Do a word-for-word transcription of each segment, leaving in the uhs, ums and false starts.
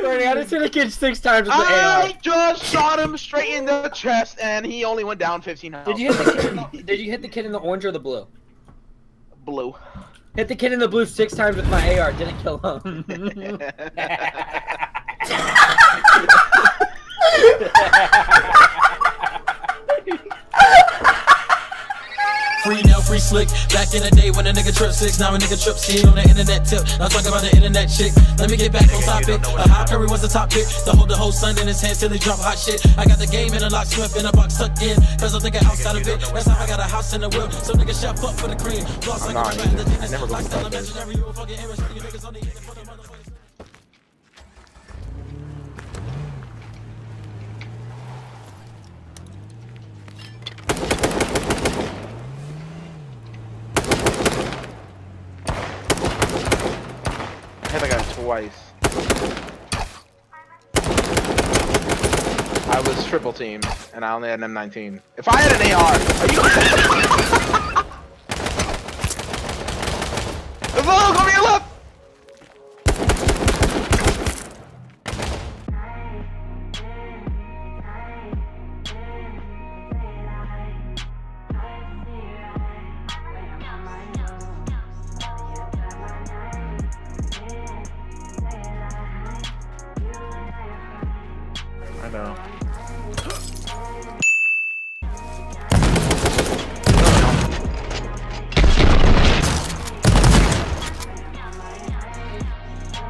Bernie, I just hit a kid six times with the I A R. Just shot him straight in the chest, and he only went down fifteen health. Did you hit the kid? In the, did you hit the kid in the orange or the blue? Blue. Hit the kid in the blue six times with my A R. Didn't kill him. Free now, free slick. Back in the day when a nigga trip six, now a nigga trip C on the internet tip. Now talk about the internet chick. Let me get back on topic. A hot curry was the top pick. To hold the whole sun in his hands till he drop hot shit. I got the game in a lock, swift in a box tucked in. Cause I'm thinking outside of it. That's how I got a house in the whip. So nigga chef up for the cream. Lost like I never lost that bitch. Twice. I was triple teamed, and I only had an M nineteen. If I had an A R, are you the ball, come here, look! No.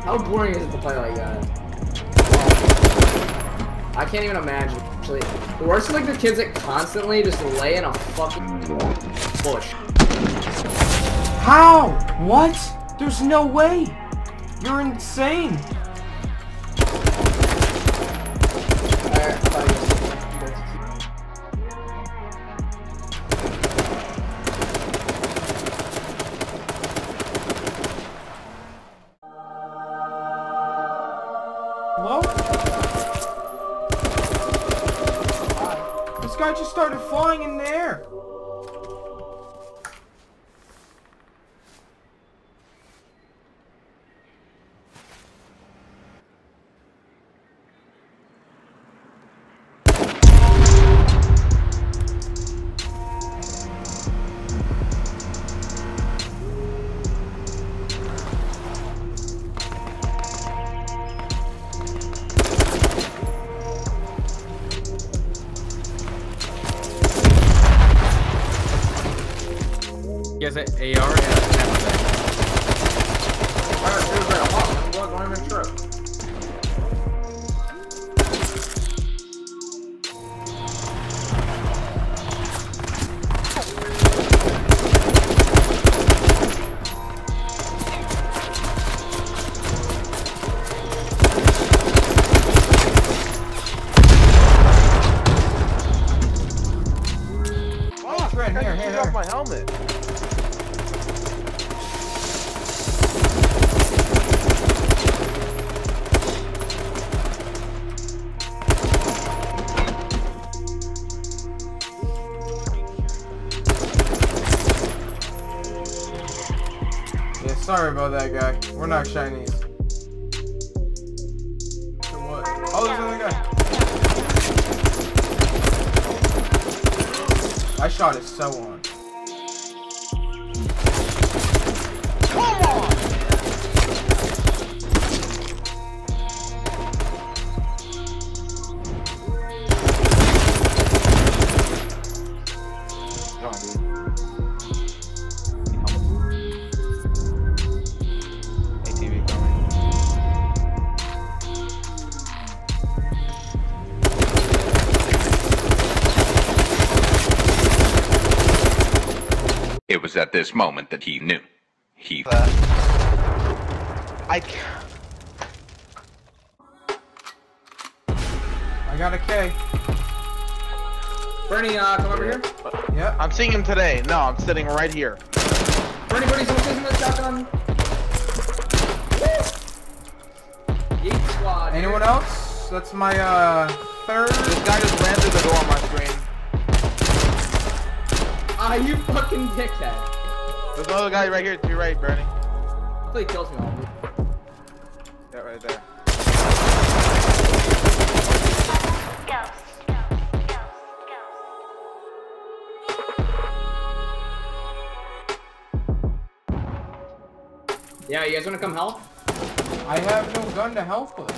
How boring is it to play like that? I can't even imagine. Actually, the worst is like the kids that constantly just lay in a fucking bush. How? What? There's no way. You're insane. Hello? This guy just started flying in the air. He has an A R and a half. Alright, I'm going to trip. Oh, it's right here. Get off my helmet. Sorry about that guy. We're not Chinese. What? Oh, there's another guy. I shot it so on. Come on! Oh, dude. It was at this moment that he knew. He. Uh, I. I got a K. Bernie, uh, come over here. Yeah. I'm seeing him today. No, I'm sitting right here. Bernie, Bernie, someone's using the shotgun. Yeet squad. Anyone dude. else? That's my uh third. This guy just ran through the door on my screen. Ah, you fucking dickhead. There's another guy right here to your right, Bernie. Hopefully he kills me all. Yeah, right there. Yeah, you guys want to come help? I have no gun to help with.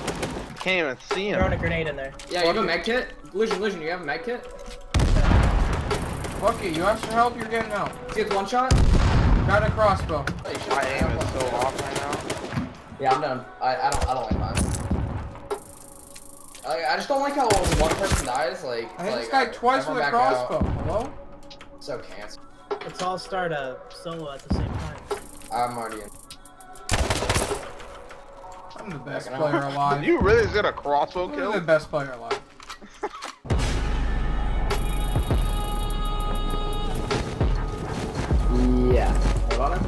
Can't even see him. Throwing a grenade in there. Yeah, you have a med kit? Lucian, Lucian, you have a med kit? Fuck it, you have some help, you're getting help. Let's get one shot. Got a crossbow. My aim is so off right now. Yeah, I'm done. I, I don't I don't like mine. I, I just don't like how when one person dies, like... I hit this guy twice with a crossbow. Hello? So cancer. Let's all start a solo at the same time. I'm already in. I'm the best player alive. You really did a crossbow kill? I'm the best player alive. Yeah. Hold on.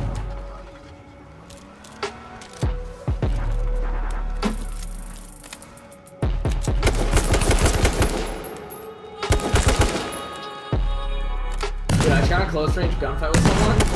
Dude, I shot a close range gunfight with someone.